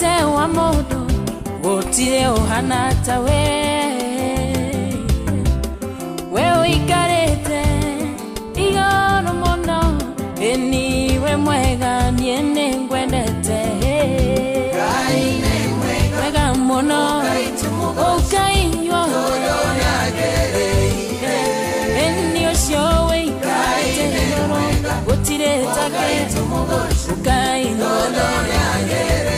Te wa modo wotire ohana tawe weo ikarete igono mono eni we mwega niene ngwendete kaine mwega mono okainyo odona gere eni oshowe kaine mwega wotire takete okainyo odona gere.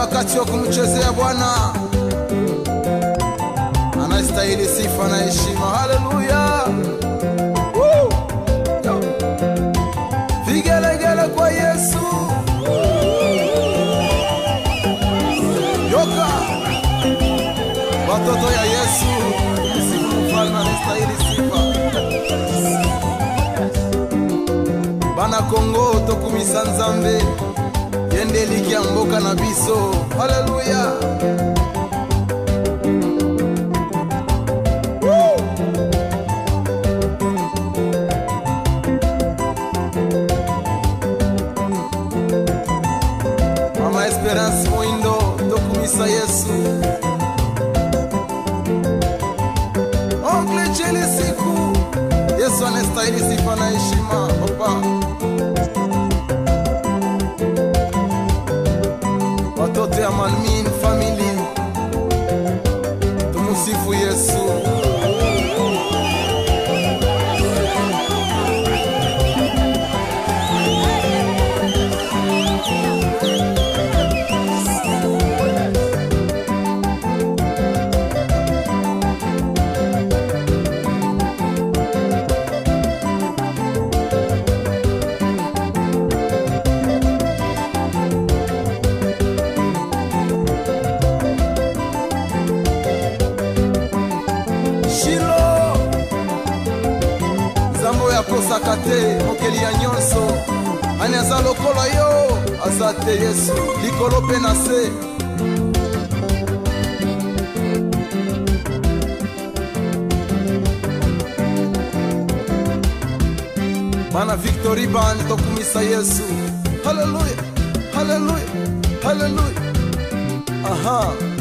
Wakati wa kumchezea Bwana, anastahili sifa na heshima. Haleluya. Vigelegele kwa Yesu. Yoka watoto ya Yesu, mfalme anastahili sifa. Bana Kongo tokumisanzambe yendeli kiamboka na biso. Haleluya. Mama Esperance Moindo tokumisa Yesu. Oncle Chele siku Yesu anastahili sifa na heshima. Opa Malmin family, tumusifu Yesu. ya posaka te mokeli ya nyonso ani aza lokola yo aza te Yesu likolo pe na se mana victory bani tokumisa Yesu haleluya haleluya haleluya aha.